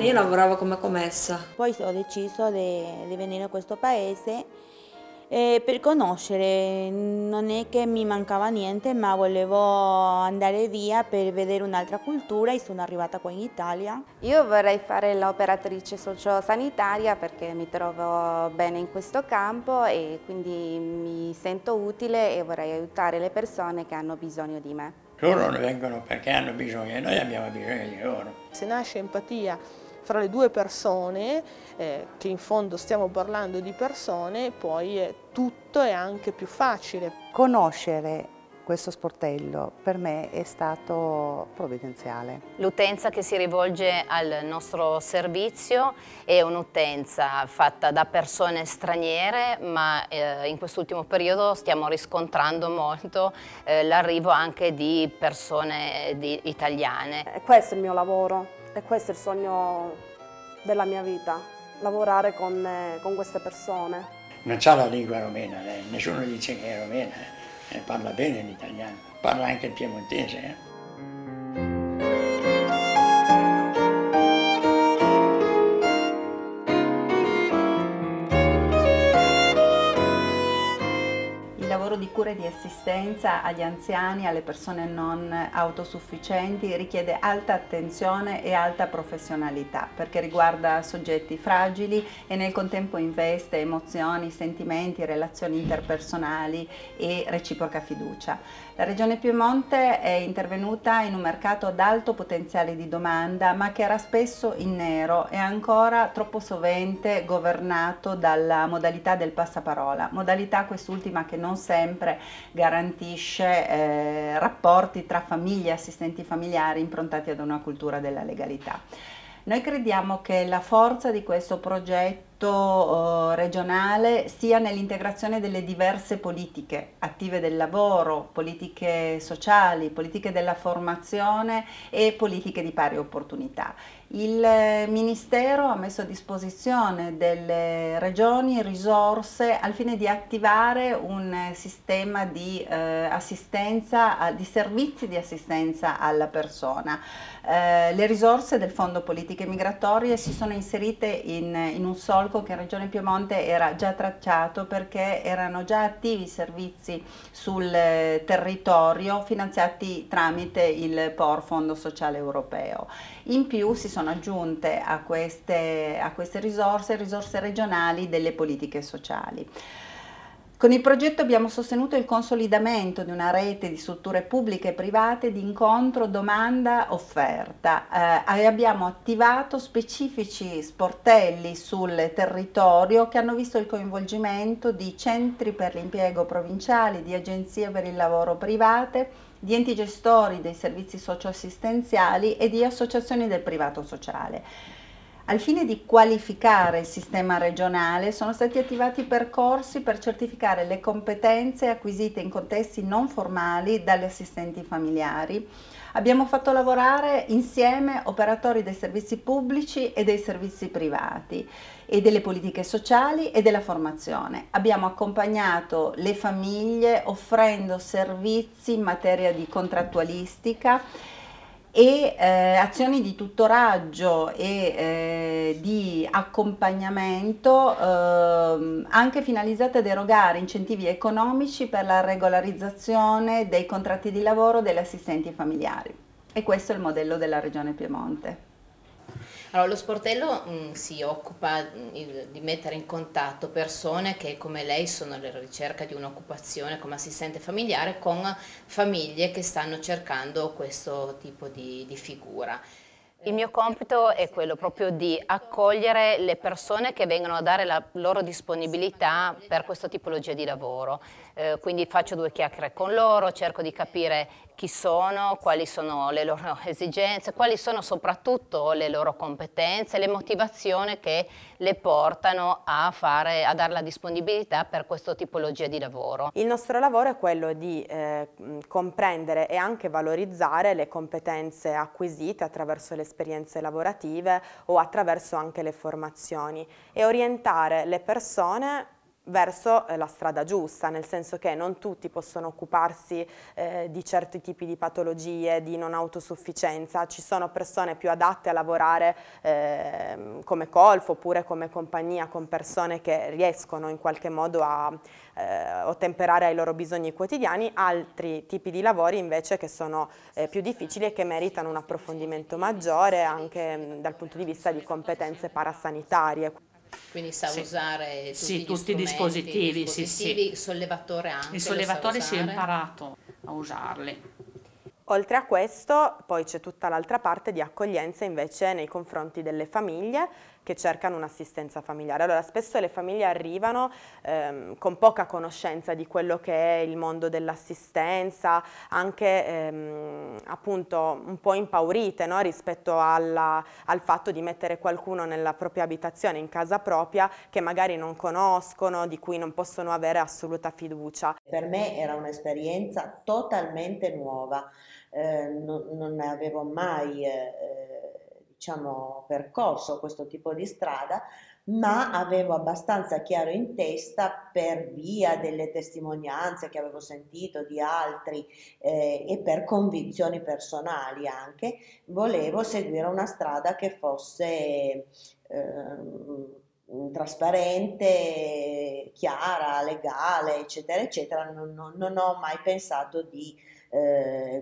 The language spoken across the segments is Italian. anni lavoravo come commessa. Poi ho deciso di venire a questo paese per conoscere, non è che mi mancava niente, ma volevo andare via per vedere un'altra cultura e sono arrivata qua in Italia. Io vorrei fare l'operatrice sociosanitaria perché mi trovo bene in questo campo e quindi mi sento utile e vorrei aiutare le persone che hanno bisogno di me. Loro vengono perché hanno bisogno e noi abbiamo bisogno di loro. Se nasce empatia fra le due persone, che in fondo stiamo parlando di persone, poi tutto è anche più facile. Conoscere questo sportello per me è stato provvidenziale. L'utenza che si rivolge al nostro servizio è un'utenza fatta da persone straniere, ma in quest'ultimo periodo stiamo riscontrando molto l'arrivo anche di persone italiane. Questo è il mio lavoro e questo è il sogno della mia vita, lavorare con queste persone. Non c'ha la lingua romena, nessuno dice che è romena. Parla bene l'italiano, parla anche il piemontese. Il lavoro di cura e di assistenza agli anziani, alle persone non autosufficienti, richiede alta attenzione e alta professionalità perché riguarda soggetti fragili e nel contempo investe emozioni, sentimenti, relazioni interpersonali e reciproca fiducia. La Regione Piemonte è intervenuta in un mercato ad alto potenziale di domanda, ma che era spesso in nero e ancora troppo sovente governato dalla modalità del passaparola, modalità quest'ultima che non sempre garantisce rapporti tra famiglie e assistenti familiari improntati ad una cultura della legalità. Noi crediamo che la forza di questo progetto regionale sia nell'integrazione delle diverse politiche attive del lavoro, politiche sociali, politiche della formazione e politiche di pari opportunità. Il Ministero ha messo a disposizione delle regioni risorse al fine di attivare un sistema di assistenza, di servizi di assistenza alla persona. Le risorse del Fondo Politiche Migratorie si sono inserite in un solco che in Regione Piemonte era già tracciato perché erano già attivi servizi sul territorio finanziati tramite il POR Fondo Sociale Europeo. In più si sono aggiunte a queste risorse regionali delle politiche sociali. Con il progetto abbiamo sostenuto il consolidamento di una rete di strutture pubbliche e private di incontro domanda-offerta e abbiamo attivato specifici sportelli sul territorio che hanno visto il coinvolgimento di centri per l'impiego provinciali, di agenzie per il lavoro private, di enti gestori dei servizi socioassistenziali e di associazioni del privato sociale. Al fine di qualificare il sistema regionale sono stati attivati percorsi per certificare le competenze acquisite in contesti non formali dagli assistenti familiari. Abbiamo fatto lavorare insieme operatori dei servizi pubblici e dei servizi privati e delle politiche sociali e della formazione. Abbiamo accompagnato le famiglie offrendo servizi in materia di contrattualistica e azioni di tutoraggio e di accompagnamento anche finalizzate ad erogare incentivi economici per la regolarizzazione dei contratti di lavoro degli assistenti familiari. E questo è il modello della Regione Piemonte. Allora, lo sportello si occupa di mettere in contatto persone che come lei sono alla ricerca di un'occupazione come assistente familiare con famiglie che stanno cercando questo tipo di figura. Il mio compito è quello proprio di accogliere le persone che vengono a dare la loro disponibilità per questa tipologia di lavoro, quindi faccio due chiacchiere con loro, cerco di capire chi sono, quali sono le loro esigenze, quali sono soprattutto le loro competenze, le motivazioni che le portano a dare la disponibilità per questa tipologia di lavoro. Il nostro lavoro è quello di comprendere e anche valorizzare le competenze acquisite attraverso le esperienze lavorative o attraverso anche le formazioni e orientare le persone verso la strada giusta, nel senso che non tutti possono occuparsi di certi tipi di patologie, di non autosufficienza, ci sono persone più adatte a lavorare come colf oppure come compagnia con persone che riescono in qualche modo a ottemperare ai loro bisogni quotidiani, altri tipi di lavori invece che sono più difficili e che meritano un approfondimento maggiore anche dal punto di vista di competenze parasanitarie. Quindi sa usare tutti, tutti i dispositivi, sì. Sollevatore anche. Il sollevatore si è imparato a usarli. Oltre a questo poi c'è tutta l'altra parte di accoglienza invece nei confronti delle famiglie che cercano un'assistenza familiare. Allora spesso le famiglie arrivano con poca conoscenza di quello che è il mondo dell'assistenza, anche appunto un po' impaurite, no? Rispetto al fatto di mettere qualcuno nella propria abitazione, in casa propria, che magari non conoscono, di cui non possono avere assoluta fiducia. Per me era un'esperienza totalmente nuova. Non ne avevo mai diciamo, percorso questo tipo di strada, ma avevo abbastanza chiaro in testa per via delle testimonianze che avevo sentito di altri e per convinzioni personali anche, volevo seguire una strada che fosse trasparente, chiara, legale, eccetera, eccetera. Non ho mai pensato di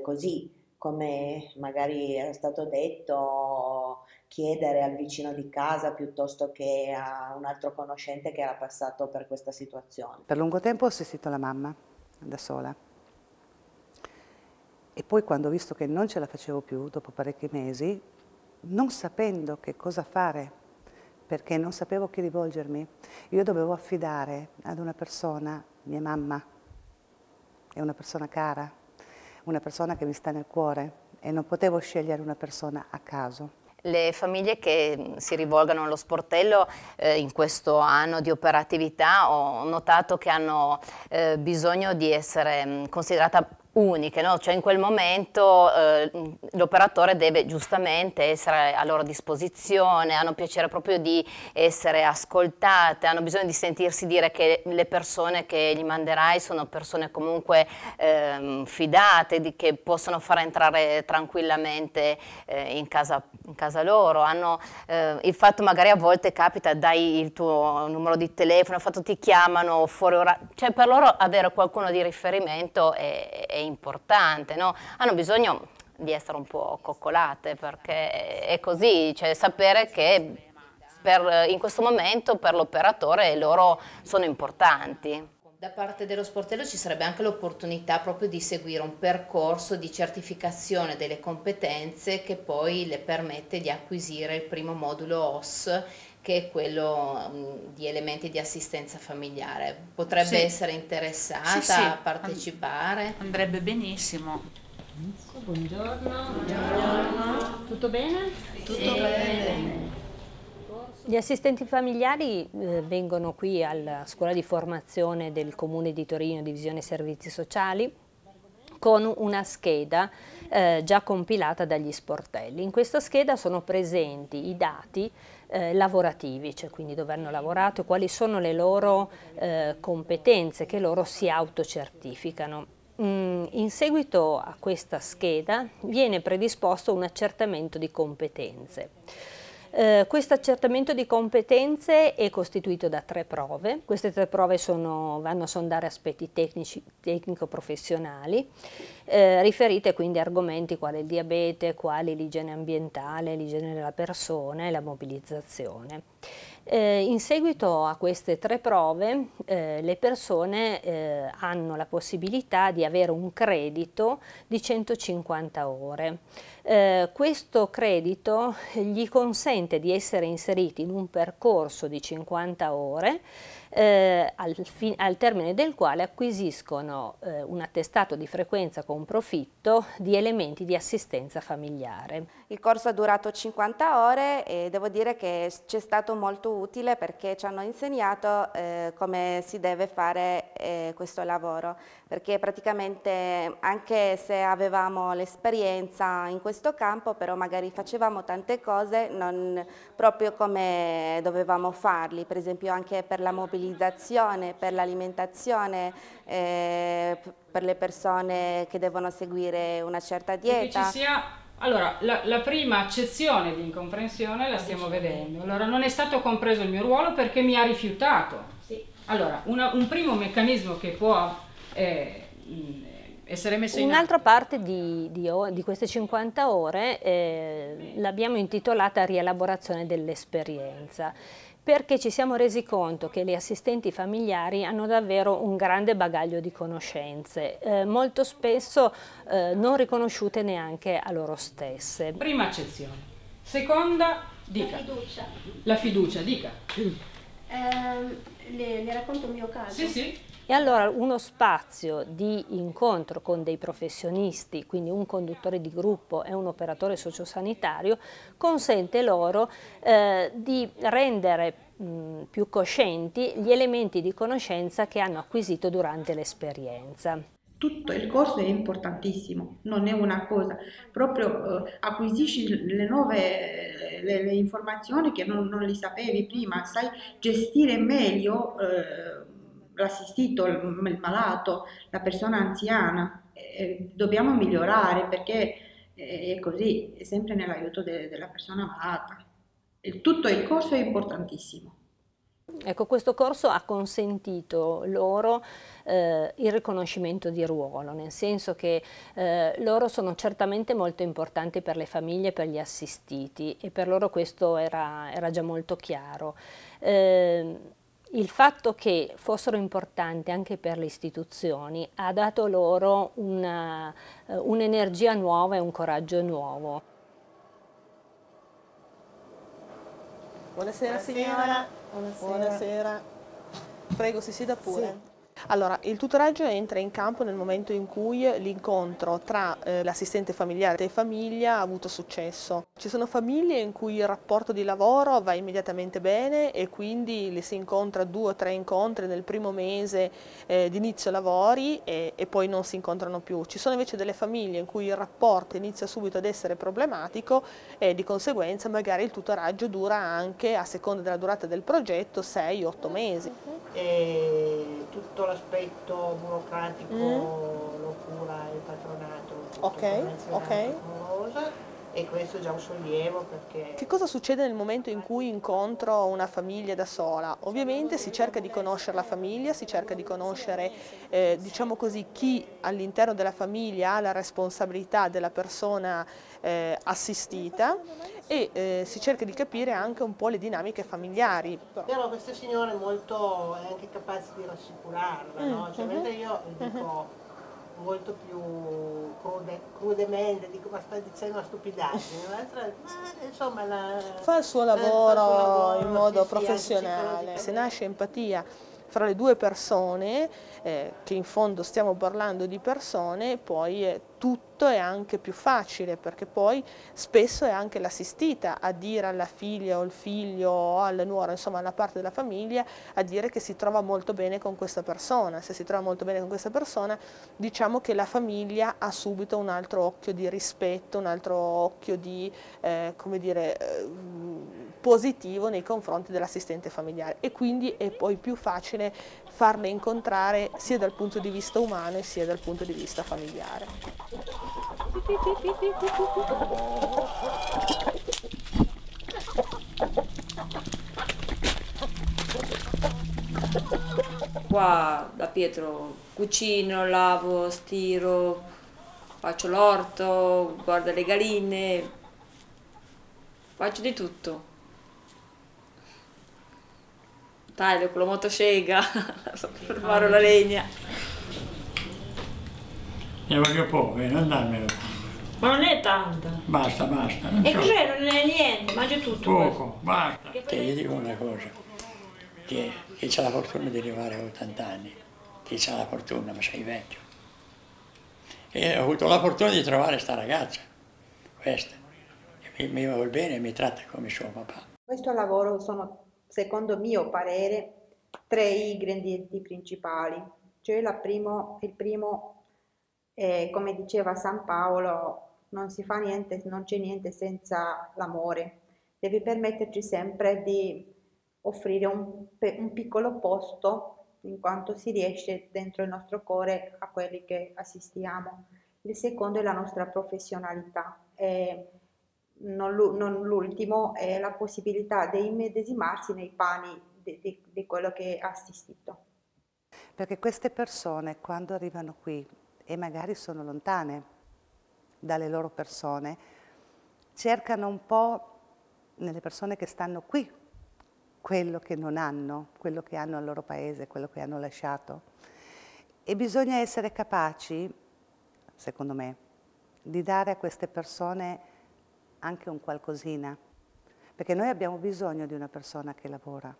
così, come magari è stato detto, chiedere al vicino di casa piuttosto che a un altro conoscente che era passato per questa situazione. Per lungo tempo ho assistito la mamma da sola e poi quando ho visto che non ce la facevo più dopo parecchi mesi, non sapendo che cosa fare perché non sapevo a chi rivolgermi, io dovevo affidare ad una persona, mia mamma, è una persona cara, una persona che mi sta nel cuore e non potevo scegliere una persona a caso. Le famiglie che si rivolgono allo sportello in questo anno di operatività ho notato che hanno bisogno di essere considerate uniche, no? Cioè in quel momento l'operatore deve giustamente essere a loro disposizione, hanno piacere proprio di essere ascoltate, hanno bisogno di sentirsi dire che le persone che gli manderai sono persone comunque fidate, che possono far entrare tranquillamente in casa loro. Hanno il fatto magari a volte capita, dai il tuo numero di telefono, il fatto ti chiamano fuori orario, cioè per loro avere qualcuno di riferimento è importante, no? Hanno bisogno di essere un po' coccolate perché è così, cioè sapere che in questo momento per l'operatore loro sono importanti. Da parte dello sportello ci sarebbe anche l'opportunità proprio di seguire un percorso di certificazione delle competenze che poi le permette di acquisire il primo modulo OSS, che è quello di elementi di assistenza familiare. Potrebbe essere interessata a partecipare? Andrebbe benissimo. Buongiorno. Buongiorno. Tutto bene? Sì. Tutto bene. Gli assistenti familiari vengono qui alla scuola di formazione del Comune di Torino, Divisione Servizi Sociali, con una scheda già compilata dagli sportelli. In questa scheda sono presenti i dati lavorativi, cioè quindi dove hanno lavorato e quali sono le loro competenze che loro si autocertificano. In seguito a questa scheda viene predisposto un accertamento di competenze. Questo accertamento di competenze è costituito da 3 prove. Queste 3 prove vanno a sondare aspetti tecnico-professionali, riferite quindi a argomenti quali il diabete, quali l'igiene ambientale, l'igiene della persona e la mobilizzazione. In seguito a queste 3 prove le persone hanno la possibilità di avere un credito di 150 ore. Questo credito gli consente di essere inseriti in un percorso di 50 ore al termine del quale acquisiscono un attestato di frequenza con profitto di elementi di assistenza familiare. Il corso ha durato 50 ore e devo dire che ci è stato molto utile perché ci hanno insegnato come si deve fare questo lavoro, perché praticamente anche se avevamo l'esperienza in questo campo, però magari facevamo tante cose non proprio come dovevamo farli, per esempio anche per la mobilità stabilizzazione, per l'alimentazione, per le persone che devono seguire una certa dieta. Che ci sia... Allora, la prima accezione di incomprensione la stiamo vedendo. Allora, non è stato compreso il mio ruolo perché mi ha rifiutato. Sì. Allora, un primo meccanismo che può essere messo in atto. Un'altra parte di queste 50 ore l'abbiamo intitolata rielaborazione dell'esperienza, perché ci siamo resi conto che le assistenti familiari hanno davvero un grande bagaglio di conoscenze, molto spesso non riconosciute neanche a loro stesse. Prima accezione. Seconda, dica. La fiducia. La fiducia, dica. Le racconto il mio caso? Sì, sì. E allora uno spazio di incontro con dei professionisti, quindi un conduttore di gruppo e un operatore sociosanitario, consente loro di rendere più coscienti gli elementi di conoscenza che hanno acquisito durante l'esperienza. Tutto il corso è importantissimo, non è una cosa, proprio acquisisci le informazioni che non le sapevi prima, sai gestire meglio l'assistito, il malato, la persona anziana. Dobbiamo migliorare perché è così, è sempre nell'aiuto della persona malata. Tutto il corso è importantissimo. Ecco, questo corso ha consentito loro il riconoscimento di ruolo, nel senso che loro sono certamente molto importanti per le famiglie e per gli assistiti, e per loro questo era già molto chiaro. Il fatto che fossero importanti anche per le istituzioni ha dato loro un'energia nuova e un coraggio nuovo. Buonasera, signora. Buonasera. Buonasera. Prego, si sieda pure. Sì. Allora, il tutoraggio entra in campo nel momento in cui l'incontro tra l'assistente familiare e famiglia ha avuto successo. Ci sono famiglie in cui il rapporto di lavoro va immediatamente bene e quindi le si incontra 2 o 3 incontri nel primo mese di inizio lavori e poi non si incontrano più. Ci sono invece delle famiglie in cui il rapporto inizia subito ad essere problematico e di conseguenza magari il tutoraggio dura anche, a seconda della durata del progetto, 6-8 mesi. Tutto l'aspetto burocratico lo cura il patronato, ok. E questo è già un sollievo perché... Che cosa succede nel momento in cui incontro una famiglia da sola? Ovviamente si cerca di conoscere la famiglia, si cerca di conoscere, diciamo così, chi all'interno della famiglia ha la responsabilità della persona assistita e si cerca di capire anche un po' le dinamiche familiari. Però questa signora è molto anche capace di rassicurarla, no? Cioè, mentre io dico... molto più crudemente, dico, ma sta dicendo una stupidaggine, ma insomma fa il suo lavoro in modo professionale. Se nasce empatia fra le due persone, che in fondo stiamo parlando di persone, poi tutto è anche più facile, perché poi spesso è anche l'assistita a dire alla figlia o al figlio o alla nuora, insomma alla parte della famiglia, a dire che si trova molto bene con questa persona. Se si trova molto bene con questa persona, diciamo che la famiglia ha subito un altro occhio di rispetto, un altro occhio di, come dire, positivo nei confronti dell'assistente familiare, e quindi è poi più facile farle incontrare sia dal punto di vista umano sia dal punto di vista familiare. Qua da Pietro cucino, lavo, stiro, faccio l'orto, guardo le galline, faccio di tutto. Taglio con la motosega per fare la legna. Ne voglio poco, non darmelo. Ma non è tanto. Basta, basta. E cos'è? Non è niente, mangio tutto. Poco, basta. Te io dico una cosa, che chi ha la fortuna di arrivare a 80 anni, chi ha la fortuna, ma sei vecchio. E ho avuto la fortuna di trovare sta ragazza, questa, che mi vuole bene e mi tratta come suo papà. Questo lavoro sono... secondo mio parere, 3 ingredienti principali, cioè il primo come diceva San Paolo, non si fa niente, non c'è niente senza l'amore. Devi permetterci sempre di offrire un piccolo posto, in quanto si riesce dentro il nostro cuore, a quelli che assistiamo. Il secondo è la nostra professionalità, e non l'ultimo è la possibilità di immedesimarsi nei panni di quello che ha assistito. Perché queste persone, quando arrivano qui e magari sono lontane dalle loro persone, cercano un po' nelle persone che stanno qui quello che non hanno, quello che hanno al loro paese, quello che hanno lasciato. E bisogna essere capaci, secondo me, di dare a queste persone anche un qualcosina, perché noi abbiamo bisogno di una persona che lavora,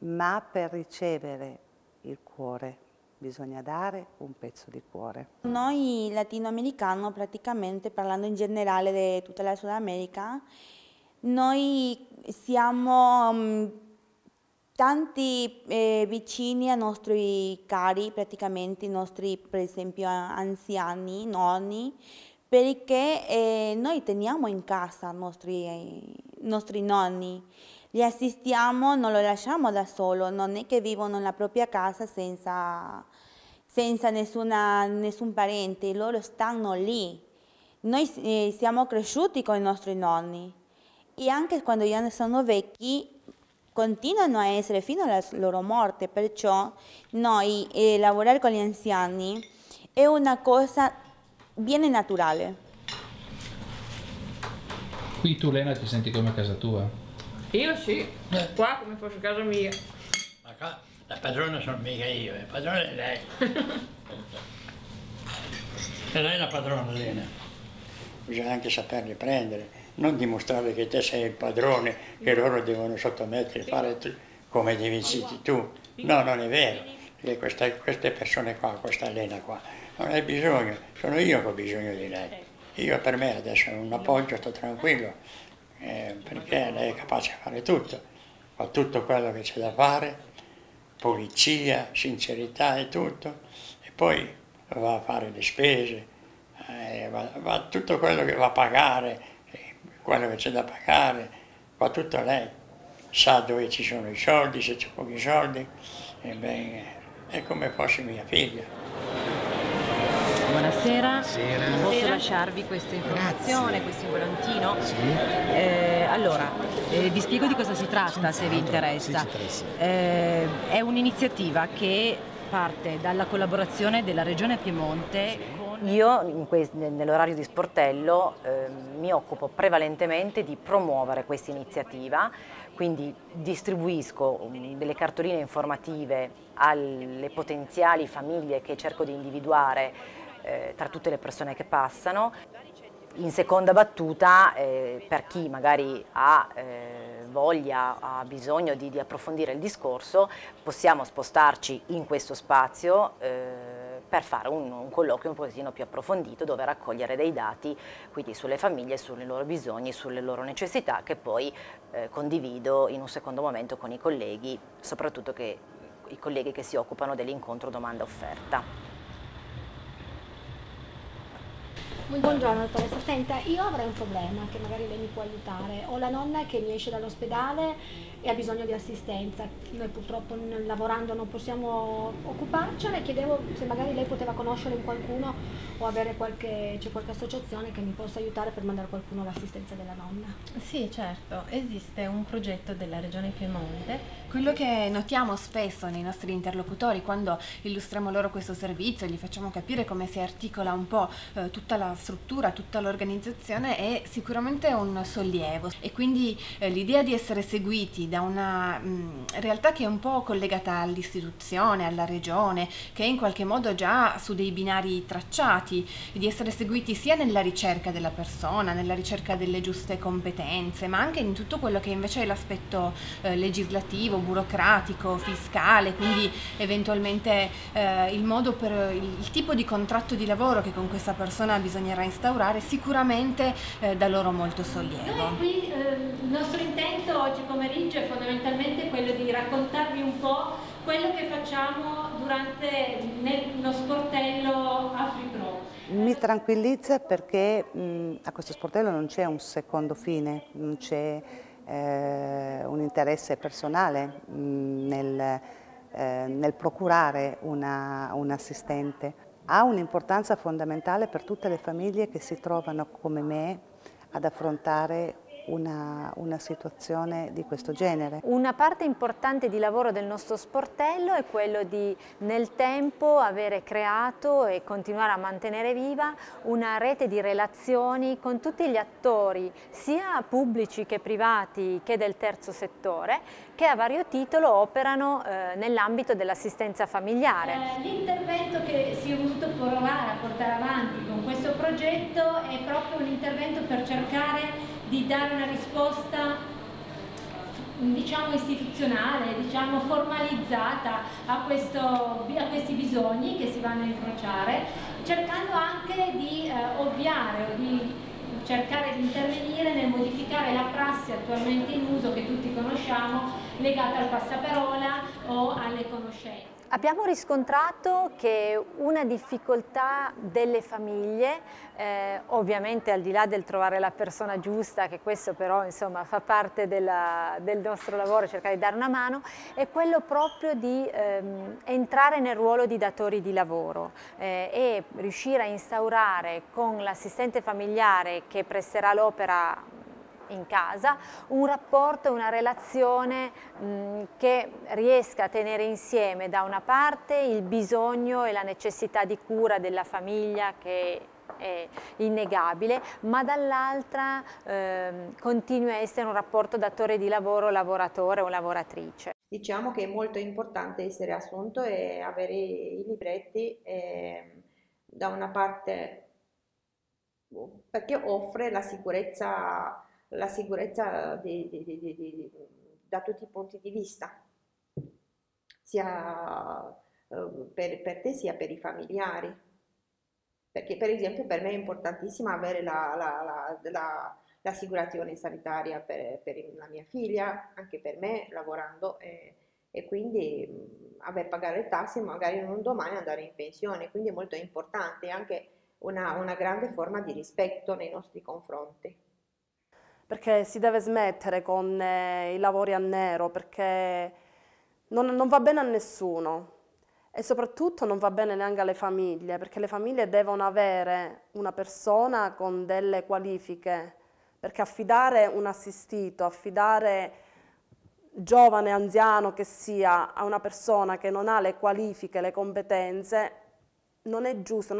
ma per ricevere il cuore bisogna dare un pezzo di cuore. Noi latinoamericano, praticamente parlando in generale di tutta la Sud America, noi siamo tanti vicini ai nostri cari, praticamente i nostri, per esempio, anziani, nonni, perché noi teniamo in casa i nostri nonni, li assistiamo, non lo lasciamo da solo, non è che vivono nella propria casa senza nessun parente, loro stanno lì. Noi siamo cresciuti con i nostri nonni. E anche quando già sono vecchi, continuano a essere fino alla loro morte, perciò noi lavorare con gli anziani è una cosa bene naturale. Qui tu, Lena, ti senti come a casa tua? Io sì, qua come fosse casa mia. Ma qua la padrona sono mica io, la padrona è lei. E lei è la padrona, Lena. Bisogna anche saperli prendere. Non dimostrare che te sei il padrone, che loro devono sottomettere, fare come ti visiti tu. No, non è vero, perché queste persone qua, questa Lena qua, non hai bisogno, sono io che ho bisogno di lei. Io per me adesso è un appoggio, sto tranquillo, perché lei è capace di fare tutto, fa tutto quello che c'è da fare, pulizia, sincerità e tutto, e poi va a fare le spese, va tutto quello che va a pagare, quello che c'è da pagare, fa tutto lei, sa dove ci sono i soldi, se c'è pochi soldi, e beh, è come fosse mia figlia. Buonasera, buonasera. Posso lasciarvi questa informazione, questo volantino? Sì. Allora, vi spiego di cosa si tratta, se vi interessa. È un'iniziativa che parte dalla collaborazione della Regione Piemonte. Sì. Io nell'orario di sportello mi occupo prevalentemente di promuovere questa iniziativa, quindi distribuisco delle cartoline informative alle potenziali famiglie che cerco di individuare tra tutte le persone che passano. In seconda battuta, per chi magari ha voglia, ha bisogno di approfondire il discorso, possiamo spostarci in questo spazio per fare un colloquio un pochettino più approfondito, dove raccogliere dei dati, quindi sulle famiglie, sui loro bisogni, sulle loro necessità, che poi condivido in un secondo momento con i colleghi, soprattutto i colleghi che si occupano dell'incontro domanda-offerta. Buongiorno dottoressa, senta, io avrei un problema che magari lei mi può aiutare. Ho la nonna che mi esce dall'ospedale e ha bisogno di assistenza. Noi purtroppo lavorando non possiamo occuparcene. Chiedevo se magari lei poteva conoscere qualcuno o avere qualche associazione che mi possa aiutare per mandare qualcuno all'assistenza della nonna. Sì, certo, esiste un progetto della Regione Piemonte. Quello che notiamo spesso nei nostri interlocutori quando illustriamo loro questo servizio, gli facciamo capire come si articola un po' tutta la struttura, tutta l'organizzazione, è sicuramente un sollievo, e quindi l'idea di essere seguiti da una realtà che è un po' collegata all'istituzione, alla regione, che è in qualche modo già su dei binari tracciati, di essere seguiti sia nella ricerca della persona, nella ricerca delle giuste competenze, ma anche in tutto quello che invece è l'aspetto legislativo, burocratico, fiscale, quindi eventualmente il modo per il tipo di contratto di lavoro che con questa persona bisogna instaurare, sicuramente da loro molto sollievo. Noi qui, il nostro intento oggi pomeriggio è fondamentalmente quello di raccontarvi un po' quello che facciamo durante nello sportello AfriPro. Mi tranquillizza perché a questo sportello non c'è un secondo fine, non c'è un interesse personale nel procurare un assistente. Ha un'importanza fondamentale per tutte le famiglie che si trovano come me ad affrontare una situazione di questo genere. Una parte importante di lavoro del nostro sportello è quello di nel tempo avere creato e continuare a mantenere viva una rete di relazioni con tutti gli attori, sia pubblici che privati che del terzo settore, che a vario titolo operano nell'ambito dell'assistenza familiare. L'intervento che si è voluto provare a portare avanti con questo progetto è proprio un intervento per cercare di dare una risposta, diciamo, istituzionale, diciamo formalizzata a questi bisogni che si vanno a incrociare, cercando anche di ovviare o di cercare di intervenire nel modificare la prassi attualmente in uso che tutti conosciamo, legata al passaparola o alle conoscenze. Abbiamo riscontrato che una difficoltà delle famiglie, ovviamente al di là del trovare la persona giusta, che questo però insomma fa parte del nostro lavoro, cercare di dare una mano, è quello proprio di entrare nel ruolo di datori di lavoro e riuscire a instaurare con l'assistente familiare che presterà l'opera in casa un rapporto, una relazione che riesca a tenere insieme da una parte il bisogno e la necessità di cura della famiglia che è innegabile, ma dall'altra continui a essere un rapporto datore di lavoro, lavoratore o lavoratrice. Diciamo che è molto importante essere assunto e avere i libretti da una parte perché offre la sicurezza da tutti i punti di vista, sia per te sia per i familiari, perché per esempio per me è importantissima avere l'assicurazione sanitaria per la mia figlia, anche per me lavorando e quindi aver pagato le tasse, magari non domani andare in pensione, quindi è molto importante anche una grande forma di rispetto nei nostri confronti. Perché si deve smettere con i lavori a nero, perché non va bene a nessuno e soprattutto non va bene neanche alle famiglie, perché le famiglie devono avere una persona con delle qualifiche, perché affidare un assistito, affidare giovane, anziano che sia, a una persona che non ha le qualifiche, le competenze, non è giusto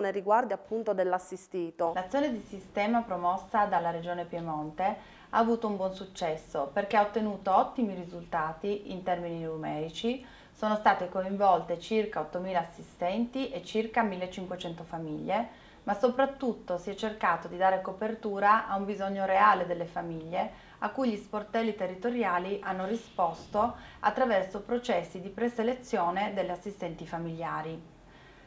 nei riguardi appunto dell'assistito. L'azione di sistema promossa dalla Regione Piemonte ha avuto un buon successo perché ha ottenuto ottimi risultati in termini numerici, sono state coinvolte circa 8.000 assistenti e circa 1.500 famiglie, ma soprattutto si è cercato di dare copertura a un bisogno reale delle famiglie a cui gli sportelli territoriali hanno risposto attraverso processi di preselezione degli assistenti familiari.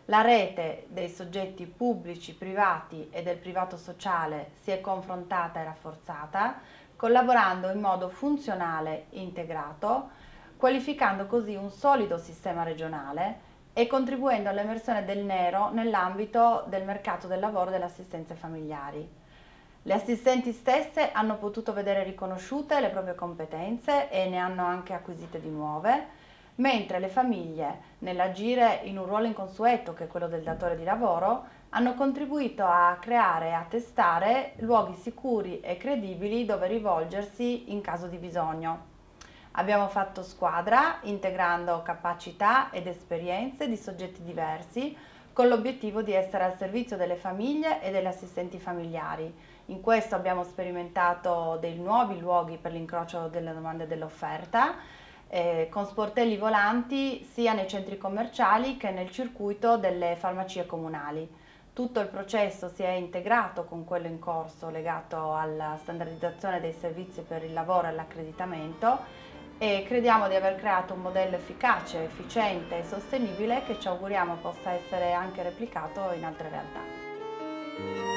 La rete dei soggetti pubblici, privati e del privato sociale si è confrontata e rafforzata, collaborando in modo funzionale e integrato, qualificando così un solido sistema regionale e contribuendo all'emersione del nero nell'ambito del mercato del lavoro delle assistenze familiari. Le assistenti stesse hanno potuto vedere riconosciute le proprie competenze e ne hanno anche acquisite di nuove, mentre le famiglie, nell'agire in un ruolo inconsueto che è quello del datore di lavoro, hanno contribuito a creare e a testare luoghi sicuri e credibili dove rivolgersi in caso di bisogno. Abbiamo fatto squadra integrando capacità ed esperienze di soggetti diversi con l'obiettivo di essere al servizio delle famiglie e degli assistenti familiari. In questo abbiamo sperimentato dei nuovi luoghi per l'incrocio delle domande e dell'offerta, con sportelli volanti sia nei centri commerciali che nel circuito delle farmacie comunali. Tutto il processo si è integrato con quello in corso legato alla standardizzazione dei servizi per il lavoro e all'accreditamento e crediamo di aver creato un modello efficace, efficiente e sostenibile che ci auguriamo possa essere anche replicato in altre realtà.